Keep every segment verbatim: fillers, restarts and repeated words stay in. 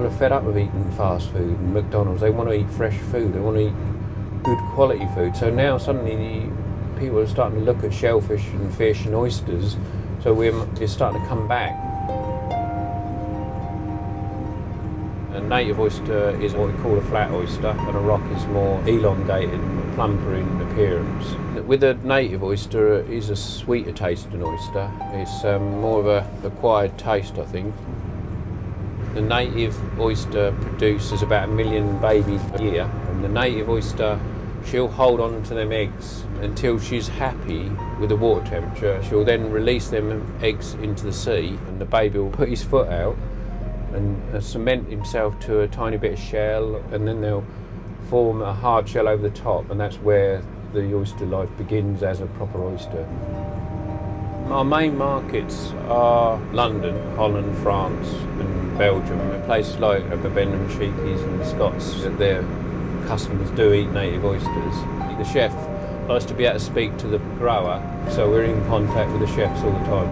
people are fed up with eating fast food and McDonald's. They want to eat fresh food, they want to eat good quality food. So now suddenly the people are starting to look at shellfish and fish and oysters, so we're, it's starting to come back. A native oyster is what we call a flat oyster, and a rock is more elongated and plumper in appearance. With a native oyster, it is a sweeter tasting oyster. It's um, more of a acquired taste, I think. The native oyster produces about a million babies a year, and the native oyster, she'll hold on to them eggs until she's happy with the water temperature. She'll then release them eggs into the sea, and the baby will put his foot out and cement himself to a tiny bit of shell, and then they'll form a hard shell over the top, and that's where the oyster life begins as a proper oyster. Our main markets are London, Holland, France and Belgium, and places like Bibendum, Scott's and Scott's. Their customers do eat native oysters. The chef likes to be able to speak to the grower, so we're in contact with the chefs all the time.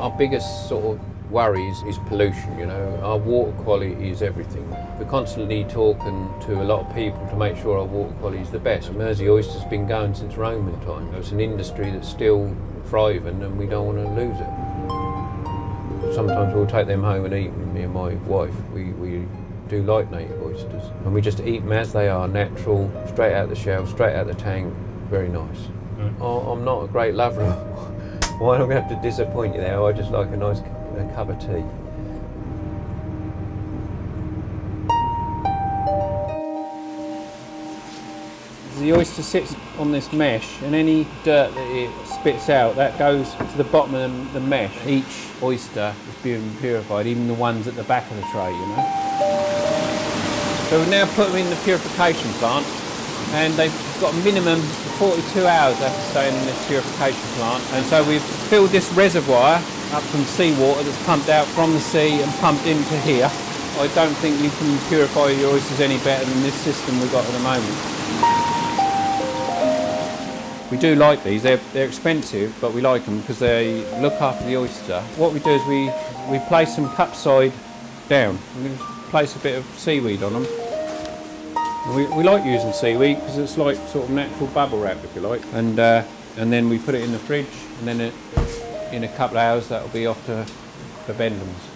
Our biggest sort of worries is pollution. You know, our water quality is everything. We're constantly talking to a lot of people to make sure our water quality is the best. Mersey oysters been going since Roman times. It's an industry that's still thriving, and we don't want to lose it. Sometimes we'll take them home and eat them, me and my wife. We, we do like native oysters, and we just eat them as they are, natural, straight out the shell, straight out the tank. Very nice. Mm. Oh, I'm not a great lover of wine. I'm going to have to disappoint you there. I just like a nice a cup of tea. The oyster sits on this mesh, and any dirt that it spits out, that goes to the bottom of the mesh. Each oyster is being purified, even the ones at the back of the tray, you know. So we've now put them in the purification plant, and they've got a minimum forty-two hours they have to stay in this purification plant. And so we've filled this reservoir up from seawater that's pumped out from the sea and pumped into here. I don't think you can purify your oysters any better than this system we've got at the moment. We do like these. They're, they're expensive, but we like them because they look after the oyster. What we do is we, we place them cup side down. We place a bit of seaweed on them. We, we like using seaweed because it's like sort of natural bubble wrap, if you like. And, uh, and then we put it in the fridge, and then it, in a couple of hours that'll be off to Bibendum's.